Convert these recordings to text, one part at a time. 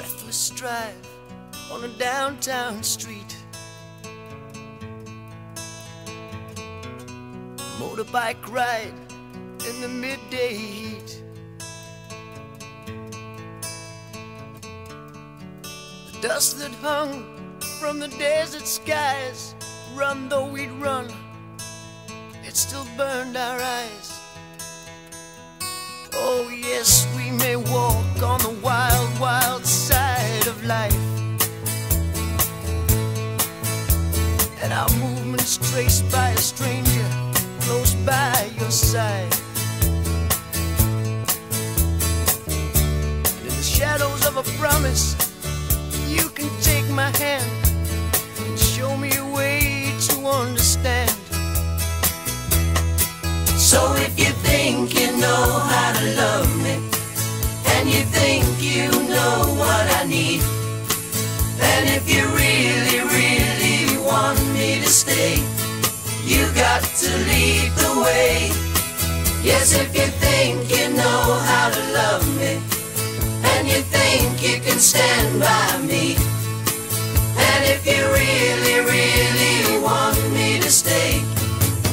breathless drive on a downtown street. A motorbike ride in the midday heat. The dust that hung from the desert skies, run though we'd run, it still burned our eyes. Oh yes, we may walk on the wild, wild side of life, and our movements traced by a stranger close by your side. And in the shadows of a promise, you can take my hand and show me a way to understand. So if you think you know how to love me, and you think you know what I need, then if you really, really want me to stay, you got to lead the way. Yes, if you think you know how to love me, and you think you can stand by me, and if you really, really want me to stay,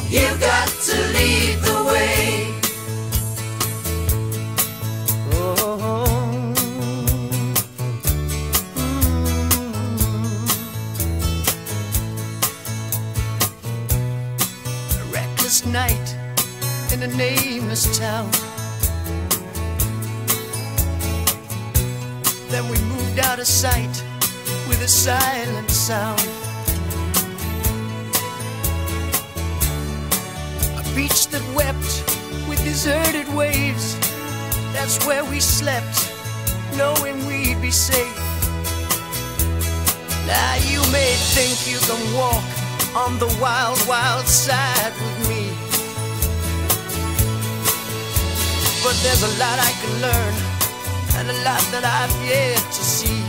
you got to lead the way. Oh. A reckless night in a nameless town. Then we moved out of sight with a silent sound. Beach that wept with deserted waves, that's where we slept, knowing we'd be safe. Now you may think you can walk on the wild, wild side with me, but there's a lot I can learn, and a lot that I've yet to see.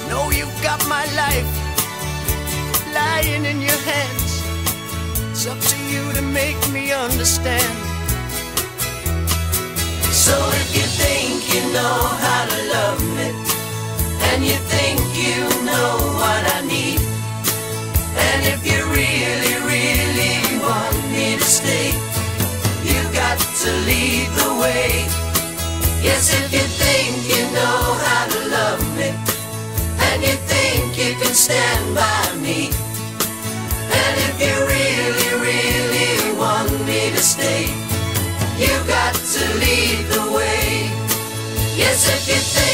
You know you've got my life lying in your hands, it's up to you to make me understand. So if you think you know how to love me, and you think you know what I need, and if you really, really want me to stay, you got to lead the way. Yes, if you think you know how to love me, and you think you can stand by me, and if you really, really want me to stay, you got to lead the way. Yes, if you think